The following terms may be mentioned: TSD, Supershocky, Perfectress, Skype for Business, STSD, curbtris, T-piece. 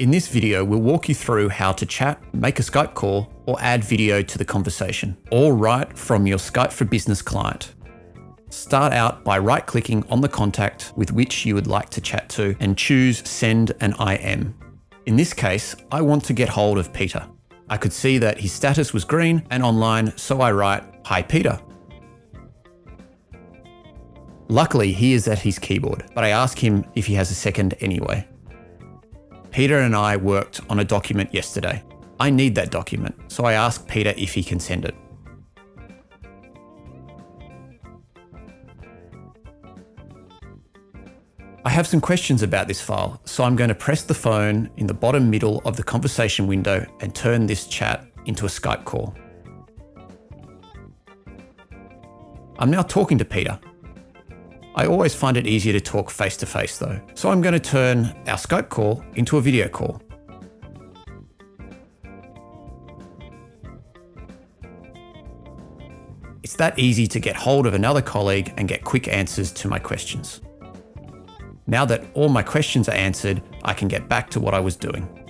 In this video, we'll walk you through how to chat, make a Skype call, or add video to the conversation, all right from your Skype for Business client. Start out by right-clicking on the contact with which you would like to chat to and choose Send an IM. In this case, I want to get hold of Peter. I could see that his status was green and online, so I write, "Hi Peter." Luckily, he is at his keyboard, but I ask him if he has a second anyway. Peter and I worked on a document yesterday. I need that document, so I ask Peter if he can send it. I have some questions about this file, so I'm going to press the phone in the bottom middle of the conversation window and turn this chat into a Skype call. I'm now talking to Peter. I always find it easier to talk face-to-face though, so I'm going to turn our Skype call into a video call. It's that easy to get hold of another colleague and get quick answers to my questions. Now that all my questions are answered, I can get back to what I was doing.